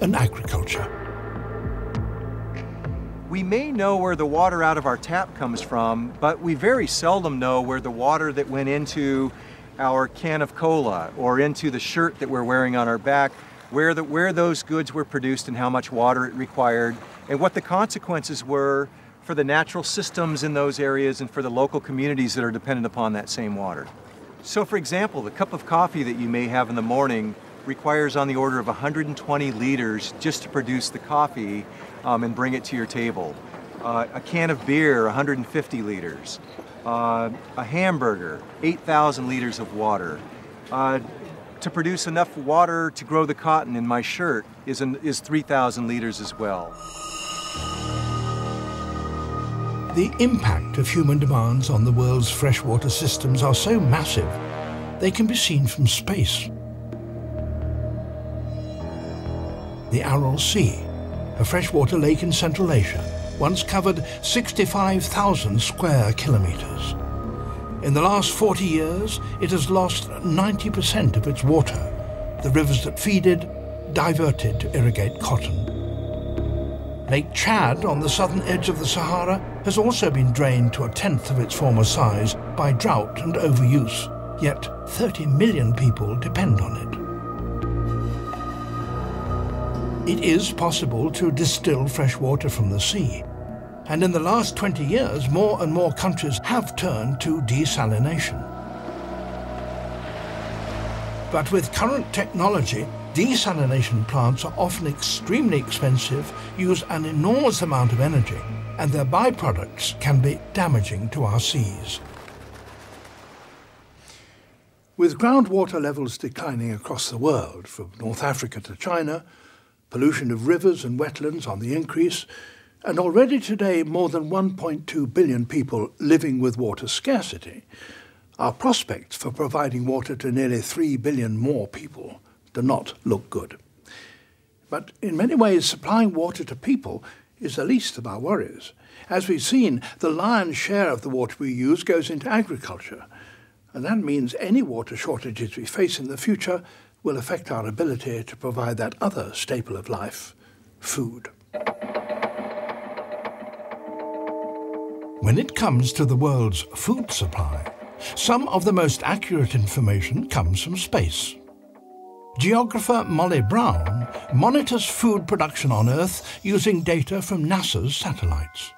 and agriculture. We may know where the water out of our tap comes from, but we very seldom know where the water that went into our can of cola or into the shirt that we're wearing on our back, where those goods were produced and how much water it required, and what the consequences were for the natural systems in those areas and for the local communities that are dependent upon that same water. So for example, the cup of coffee that you may have in the morning requires on the order of 120 liters just to produce the coffee and bring it to your table. A can of beer, 150 liters. A hamburger, 8,000 liters of water. To produce enough water to grow the cotton in my shirt is 3,000 liters as well. The impact of human demands on the world's freshwater systems are so massive, they can be seen from space. The Aral Sea, a freshwater lake in Central Asia, once covered 65,000 square kilometers. In the last 40 years, it has lost 90% of its water. The rivers that feed it diverted to irrigate cotton. Lake Chad, on the southern edge of the Sahara, has also been drained to a tenth of its former size by drought and overuse, yet 30 million people depend on it. It is possible to distill fresh water from the sea, and in the last 20 years, more and more countries have turned to desalination. But with current technology, desalination plants are often extremely expensive, use an enormous amount of energy, and their byproducts can be damaging to our seas. With groundwater levels declining across the world, from North Africa to China, pollution of rivers and wetlands on the increase, and already today more than 1.2 billion people living with water scarcity, our prospects for providing water to nearly 3 billion more people do not look good. But in many ways, supplying water to people is the least of our worries. As we've seen, the lion's share of the water we use goes into agriculture, and that means any water shortages we face in the future will affect our ability to provide that other staple of life, food. When it comes to the world's food supply, some of the most accurate information comes from space. Geographer Molly Brown monitors food production on Earth using data from NASA's satellites.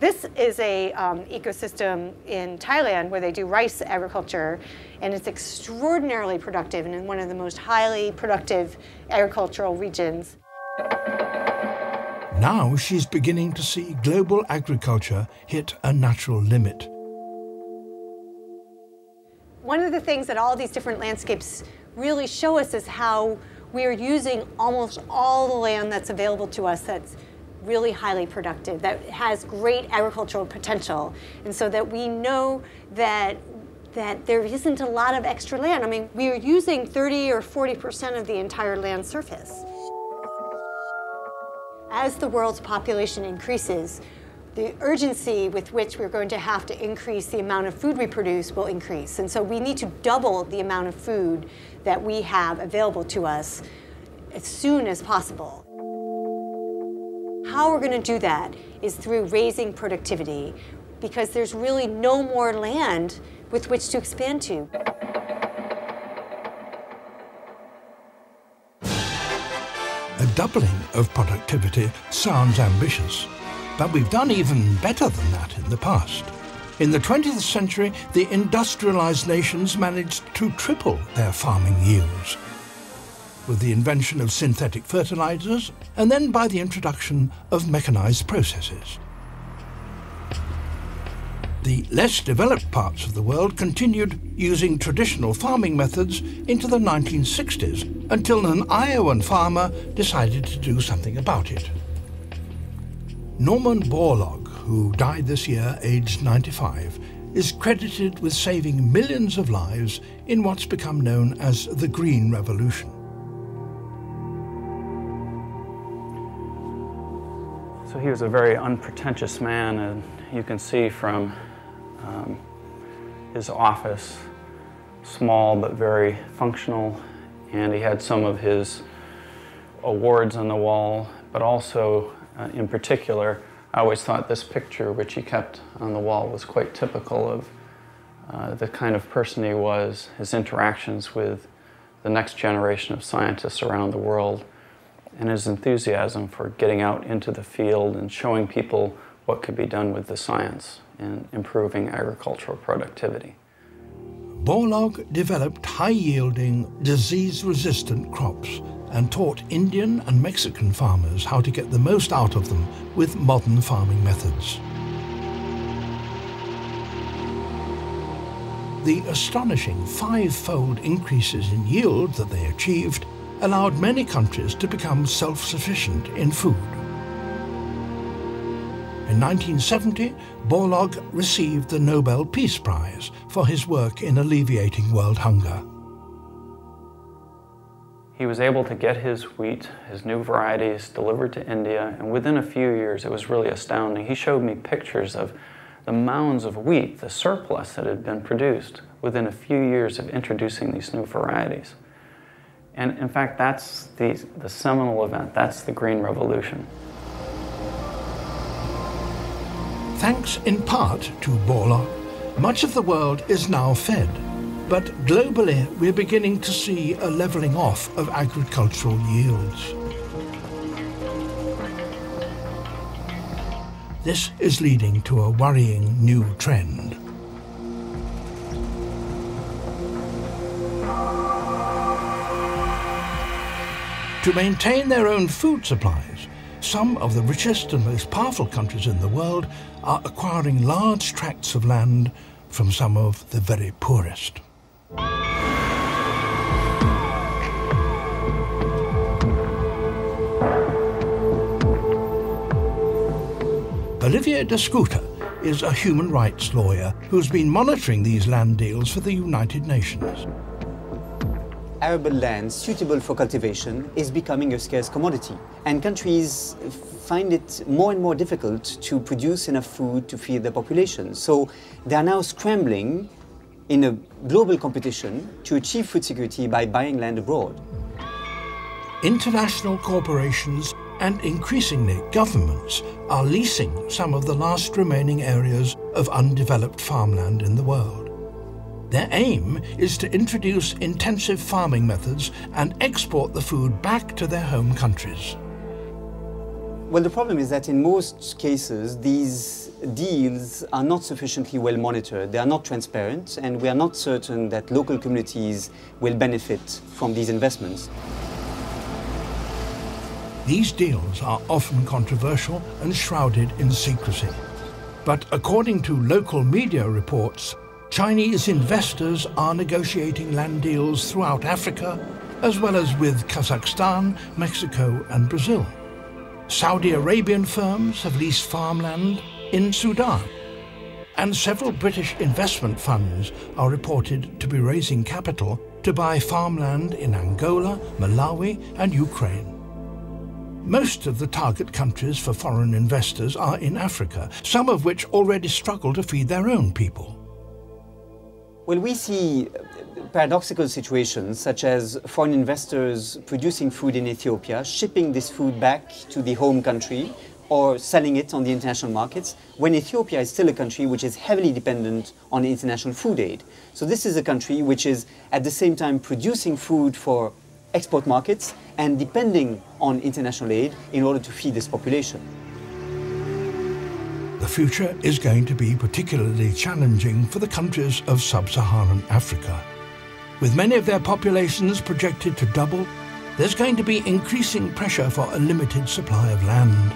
This is an ecosystem in Thailand where they do rice agriculture, and it's extraordinarily productive and in one of the most highly productive agricultural regions. Now she's beginning to see global agriculture hit a natural limit. One of the things that all these different landscapes really show us is how we are using almost all the land that's available to us that's really highly productive, that has great agricultural potential, and so that we know that there isn't a lot of extra land. I mean, we are using 30 or 40% of the entire land surface. As the world's population increases, the urgency with which we're going to have to increase the amount of food we produce will increase, and so we need to double the amount of food that we have available to us as soon as possible. How we're going to do that is through raising productivity, because there's really no more land with which to expand to. A doubling of productivity sounds ambitious, but we've done even better than that in the past. In the 20th century, the industrialized nations managed to triple their farming yields, with the invention of synthetic fertilizers, and then by the introduction of mechanized processes. The less developed parts of the world continued using traditional farming methods into the 1960s, until an Iowan farmer decided to do something about it. Norman Borlaug, who died this year aged 95, is credited with saving millions of lives in what's become known as the Green Revolution. So he was a very unpretentious man, and you can see from his office, small but very functional, and he had some of his awards on the wall, but also, in particular, I always thought this picture, which he kept on the wall, was quite typical of the kind of person he was, his interactions with the next generation of scientists around the world, and his enthusiasm for getting out into the field and showing people what could be done with the science and improving agricultural productivity. Borlaug developed high-yielding, disease-resistant crops and taught Indian and Mexican farmers how to get the most out of them with modern farming methods. The astonishing five-fold increases in yield that they achieved allowed many countries to become self-sufficient in food. In 1970, Borlaug received the Nobel Peace Prize for his work in alleviating world hunger. He was able to get his wheat, his new varieties, delivered to India, and within a few years it was really astounding. He showed me pictures of the mounds of wheat, the surplus that had been produced within a few years of introducing these new varieties. And in fact, that's the seminal event, that's the Green Revolution. Thanks in part to Borlaug, much of the world is now fed, but globally we're beginning to see a leveling off of agricultural yields. This is leading to a worrying new trend. To maintain their own food supplies, some of the richest and most powerful countries in the world are acquiring large tracts of land from some of the very poorest. Olivia de Scuta is a human rights lawyer who's been monitoring these land deals for the United Nations. Arable land suitable for cultivation is becoming a scarce commodity, and countries find it more and more difficult to produce enough food to feed their population. So they are now scrambling in a global competition to achieve food security by buying land abroad. International corporations and increasingly governments are leasing some of the last remaining areas of undeveloped farmland in the world. Their aim is to introduce intensive farming methods and export the food back to their home countries. Well, the problem is that in most cases, these deals are not sufficiently well monitored. They are not transparent, and we are not certain that local communities will benefit from these investments. These deals are often controversial and shrouded in secrecy. But according to local media reports, Chinese investors are negotiating land deals throughout Africa, as well as with Kazakhstan, Mexico, and Brazil. Saudi Arabian firms have leased farmland in Sudan, and several British investment funds are reported to be raising capital to buy farmland in Angola, Malawi, and Ukraine. Most of the target countries for foreign investors are in Africa, some of which already struggle to feed their own people. Well, we see paradoxical situations such as foreign investors producing food in Ethiopia, shipping this food back to the home country or selling it on the international markets, when Ethiopia is still a country which is heavily dependent on international food aid. So this is a country which is at the same time producing food for export markets and depending on international aid in order to feed this population. The future is going to be particularly challenging for the countries of sub-Saharan Africa. With many of their populations projected to double, there's going to be increasing pressure for a limited supply of land.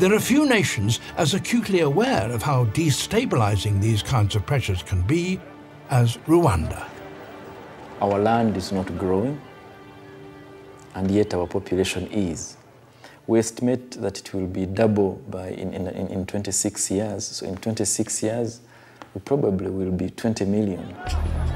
There are few nations as acutely aware of how destabilizing these kinds of pressures can be as Rwanda. Our land is not growing, and yet our population is. We estimate that it will be double by in 26 years. So in 26 years, we probably will be 20 million.